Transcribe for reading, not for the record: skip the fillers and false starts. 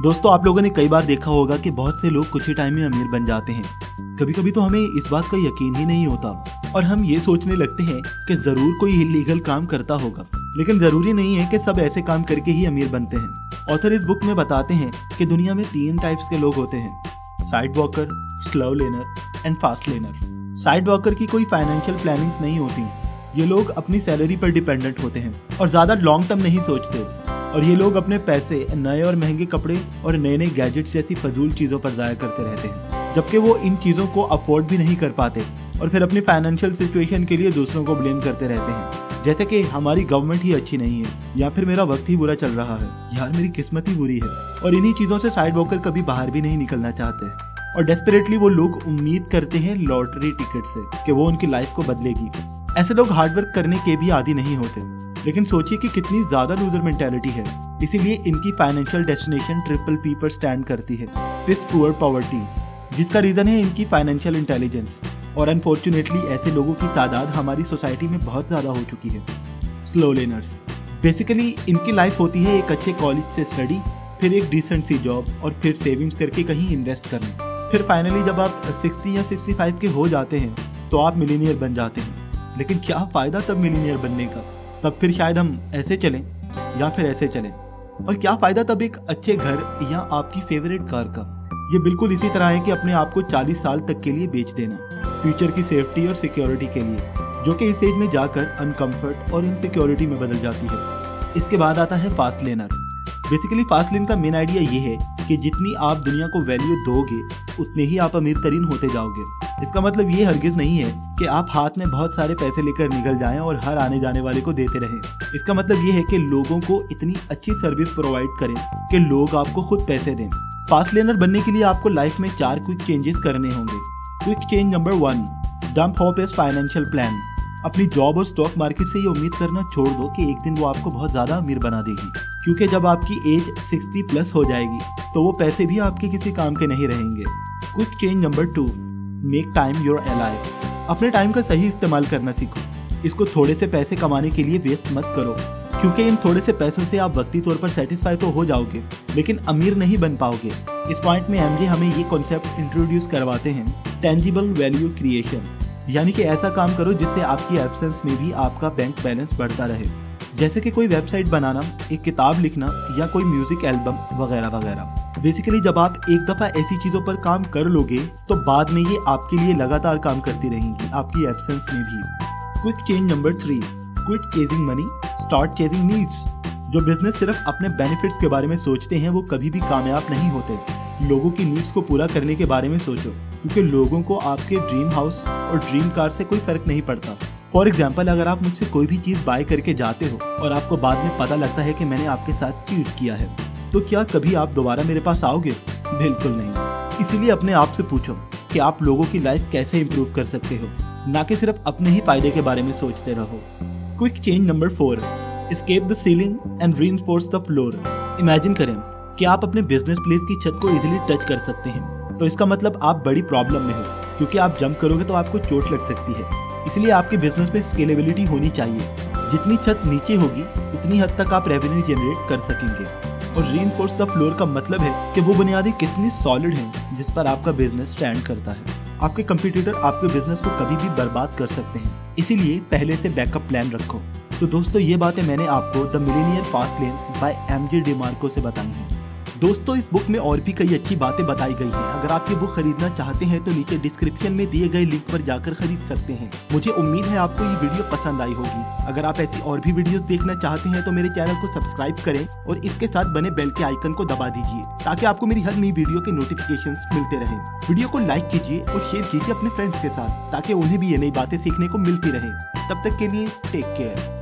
दोस्तों आप लोगों ने कई बार देखा होगा कि बहुत से लोग कुछ ही टाइम में अमीर बन जाते हैं। कभी कभी तो हमें इस बात का यकीन ही नहीं होता और हम ये सोचने लगते हैं कि जरूर कोई इलीगल काम करता होगा, लेकिन जरूरी नहीं है कि सब ऐसे काम करके ही अमीर बनते हैं। ऑथर इस बुक में बताते हैं कि दुनिया में 3 टाइप्स के लोग होते हैं, side walker, slow laner and fast laner. Side walker की कोई फाइनेंशियल प्लानिंग्स नहीं होती, ये लोग अपनी सैलरी पर डिपेंडेंट होते हैं और ज्यादा लॉन्ग टर्म नहीं सोचते, और ये लोग अपने पैसे नए और महंगे कपड़े और नए नए गैजेट्स जैसी फजूल चीज़ों पर ज़ाया करते रहते हैं, जबकि वो इन चीज़ों को अफोर्ड भी नहीं कर पाते और फिर अपनी फाइनेंशियल सिचुएशन के लिए दूसरों को ब्लेम करते रहते हैं, जैसे कि हमारी गवर्नमेंट ही अच्छी नहीं है, या फिर मेरा वक्त ही बुरा चल रहा है, यार मेरी किस्मत ही बुरी है। और इन्हीं चीज़ों से साइड वॉकर कभी बाहर भी नहीं निकलना चाहते और डेस्परेटली वो लोग उम्मीद करते हैं लॉटरी टिकट से कि वो उनकी लाइफ को बदलेगी। ऐसे लोग हार्डवर्क करने के भी आदी नहीं होते, लेकिन सोचिए कि कितनी ज्यादा लूजर मेंटालिटी है। इसीलिए इनकी फाइनेंशियल डेस्टिनेशन ट्रिपल पी पर स्टैंड करती है, पिस पुअर पॉवर्टी, जिसका रीजन है इनकी फाइनेंशियल इंटेलिजेंस। और अनफॉर्चुनेटली ऐसे लोगों की तादाद हमारी सोसाइटी में बहुत ज्यादा हो चुकी है। स्लो लेनर्स, बेसिकली इनकी लाइफ होती है एक अच्छे कॉलेज से स्टडी, फिर एक डिसेंट सी जॉब और फिर सेविंग्स करके कहीं इन्वेस्ट करना, फिर फाइनली जब आप 60 या 65 के हो जाते हैं तो आप मिलीनियर बन जाते हैं। लेकिन क्या फायदा तब मिलीनियर बनने का? तब फिर शायद हम ऐसे चलें या फिर ऐसे चलें, और क्या फायदा तब एक अच्छे घर या आपकी फेवरेट कार का? ये बिल्कुल इसी तरह है कि अपने आप को 40 साल तक के लिए बेच देना फ्यूचर की सेफ्टी और सिक्योरिटी के लिए, जो कि इस एज में जाकर अनकंफर्ट और इनसिक्योरिटी में बदल जाती है। इसके बाद आता है fast laner. Basically fast lane का मेन आइडिया ये है कि जितनी आप दुनिया को वैल्यू दोगे उतने ही आप अमीर तरीन होते जाओगे। इसका मतलब ये हरगिज नहीं है कि आप हाथ में बहुत सारे पैसे लेकर निकल जाएं और हर आने जाने वाले को देते रहें। इसका मतलब ये है कि लोगों को इतनी अच्छी सर्विस प्रोवाइड करें कि लोग आपको खुद पैसे दें। फास्ट लेनर बनने के लिए आपको लाइफ में 4 क्विक चेंजेस करने होंगे। Quick change number 1, dump hope as financial plan. अपनी जॉब और स्टॉक मार्केट से ये उम्मीद करना छोड़ दो कि एक दिन वो आपको बहुत ज्यादा अमीर बना देगी, क्योंकि जब आपकी एज 60 प्लस हो जाएगी तो वो पैसे भी आपके किसी काम के नहीं रहेंगे। Quick change number 2, make time your ally. अपने टाइम का सही इस्तेमाल करना सीखो, इसको थोड़े से पैसे कमाने के लिए वेस्ट मत करो, क्योंकि इन थोड़े से पैसों से आप वक्ती तौर पर सेटिस्फाई तो हो जाओगे लेकिन अमीर नहीं बन पाओगे। इस पॉइंट में एमजे हमें ये कॉन्सेप्ट इंट्रोड्यूस करवाते हैं, टेंजिबल वैल्यू क्रिएशन, यानी कि ऐसा काम करो जिससे आपकी एब्सेंस में भी आपका बैंक बैलेंस बढ़ता रहे, जैसे कि कोई वेबसाइट बनाना, एक किताब लिखना या कोई म्यूजिक एल्बम वगैरह वगैरह। बेसिकली जब आप एक दफा ऐसी चीजों पर काम कर लोगे तो बाद में ये आपके लिए लगातार काम करती रहेंगी, आपकी एब्सेंस में भी। Quick change number 3, quit chasing money, start chasing needs. जो बिजनेस सिर्फ अपने बेनिफिट्स के बारे में सोचते हैं वो कभी भी कामयाब नहीं होते। लोगों की नीड्स को पूरा करने के बारे में सोचो, क्योंकि लोगों को आपके ड्रीम हाउस और ड्रीम कार से कोई फर्क नहीं पड़ता। फॉर एग्जाम्पल, अगर आप मुझसे कोई भी चीज़ बाय करके जाते हो और आपको बाद में पता लगता है कि मैंने आपके साथ चीट किया है, तो क्या कभी आप दोबारा मेरे पास आओगे? बिल्कुल नहीं। इसीलिए अपने आप से पूछो कि आप लोगों की लाइफ कैसे इम्प्रूव कर सकते हो, ना कि सिर्फ अपने ही फायदे के बारे में सोचते रहो। Quick change number 4, escape the ceiling and reinforce the floor. Imagine करें कि आप अपने बिजनेस प्लेस की छत को इजीली टच कर सकते हैं, तो इसका मतलब आप बड़ी प्रॉब्लम में हो, क्योंकि आप जंप करोगे तो आपको चोट लग सकती है। इसलिए आपके बिजनेस में स्केलेबिलिटी होनी चाहिए, जितनी छत नीचे होगी उतनी हद तक आप रेवेन्यू जनरेट कर सकेंगे। और रीइंफोर्स द फ्लोर का मतलब है कि वो बुनियादें कितनी सॉलिड हैं जिस पर आपका बिजनेस स्टैंड करता है। आपके कंपटीटर आपके बिजनेस को कभी भी बर्बाद कर सकते हैं, इसीलिए पहले से बैकअप प्लान रखो। तो दोस्तों ये बातें मैंने आपको the Millionaire Fastlane by MJ DeMarco से बताई हैं। दोस्तों इस बुक में और भी कई अच्छी बातें बताई गई हैं। अगर आप ये बुक खरीदना चाहते हैं तो नीचे डिस्क्रिप्शन में दिए गए लिंक पर जाकर खरीद सकते हैं। मुझे उम्मीद है आपको ये वीडियो पसंद आई होगी। अगर आप ऐसी और भी वीडियोस देखना चाहते हैं तो मेरे चैनल को सब्सक्राइब करें और इसके साथ बने बेल के आइकन को दबा दीजिए, ताकि आपको मेरी हर नई वीडियो के नोटिफिकेशंस मिलते रहें। वीडियो को लाइक कीजिए और शेयर कीजिए अपने फ्रेंड्स के साथ, ताकि उन्हें भी ये नई बातें सीखने को मिलती रहे। तब तक के लिए टेक केयर।